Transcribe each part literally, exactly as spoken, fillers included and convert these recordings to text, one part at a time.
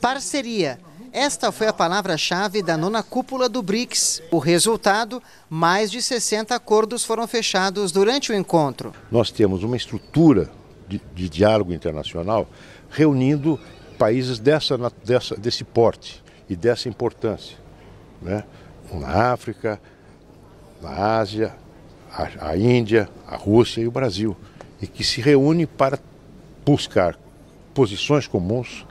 Parceria. Esta foi a palavra-chave da nona cúpula do BRICS. O resultado, mais de sessenta acordos foram fechados durante o encontro. Nós temos uma estrutura de, de diálogo internacional reunindo países dessa, dessa, desse porte e dessa importância, né? Na África, na Ásia, a, a Índia, a Rússia e o Brasil, e que se reúne para buscar posições comuns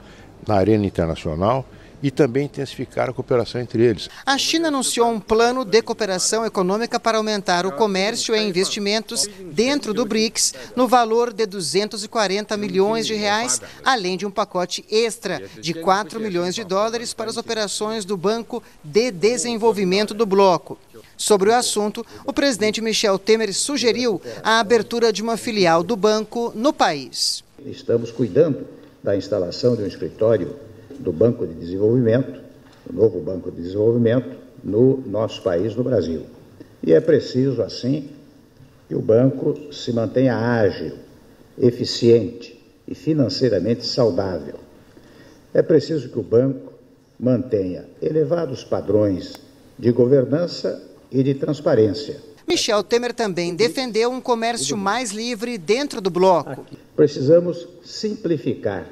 na arena internacional e também intensificar a cooperação entre eles. A China anunciou um plano de cooperação econômica para aumentar o comércio e investimentos dentro do BRICS no valor de duzentos e quarenta milhões de reais, além de um pacote extra de quatro milhões de dólares para as operações do Banco de Desenvolvimento do bloco. Sobre o assunto, o presidente Michel Temer sugeriu a abertura de uma filial do banco no país. Estamos cuidando da instalação de um escritório do Banco de Desenvolvimento, o novo Banco de Desenvolvimento, no nosso país, no Brasil. E é preciso, assim, que o banco se mantenha ágil, eficiente e financeiramente saudável. É preciso que o banco mantenha elevados padrões de governança e de transparência. Michel Temer também defendeu um comércio mais livre dentro do bloco. Precisamos simplificar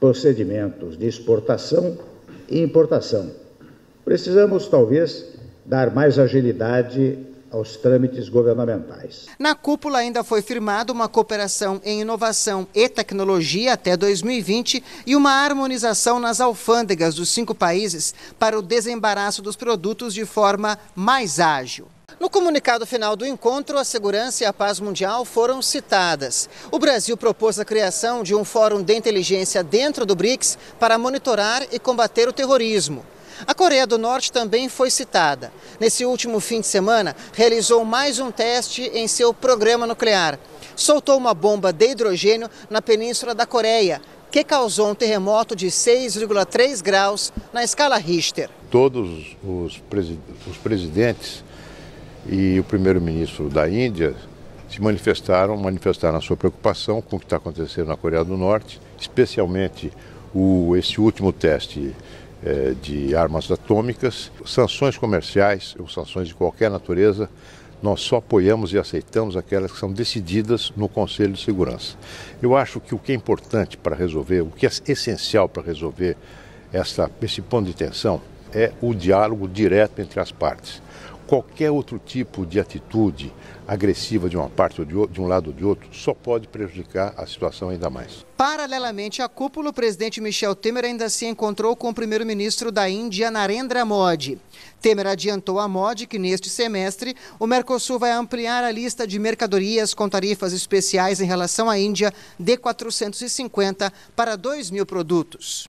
procedimentos de exportação e importação. Precisamos, talvez, dar mais agilidade aos trâmites governamentais. Na cúpula ainda foi firmada uma cooperação em inovação e tecnologia até dois mil e vinte e uma harmonização nas alfândegas dos cinco países para o desembaraço dos produtos de forma mais ágil. No comunicado final do encontro, a segurança e a paz mundial foram citadas. O Brasil propôs a criação de um fórum de inteligência dentro do BRICS para monitorar e combater o terrorismo. A Coreia do Norte também foi citada. Nesse último fim de semana, realizou mais um teste em seu programa nuclear. Soltou uma bomba de hidrogênio na Península da Coreia, que causou um terremoto de seis vírgula três graus na escala Richter. Todos os, presid os presidentes e o primeiro-ministro da Índia se manifestaram, manifestaram a sua preocupação com o que está acontecendo na Coreia do Norte, especialmente o, esse último teste eh, de armas atômicas. Sanções comerciais ou sanções de qualquer natureza, nós só apoiamos e aceitamos aquelas que são decididas no Conselho de Segurança. Eu acho que o que é importante para resolver, o que é essencial para resolver essa, esse ponto de tensão é o diálogo direto entre as partes. Qualquer outro tipo de atitude agressiva de uma parte ou de um lado ou de outro só pode prejudicar a situação ainda mais. Paralelamente à cúpula, o presidente Michel Temer ainda se encontrou com o primeiro-ministro da Índia, Narendra Modi. Temer adiantou a Modi que neste semestre o Mercosul vai ampliar a lista de mercadorias com tarifas especiais em relação à Índia de quatrocentos e cinquenta para dois mil produtos.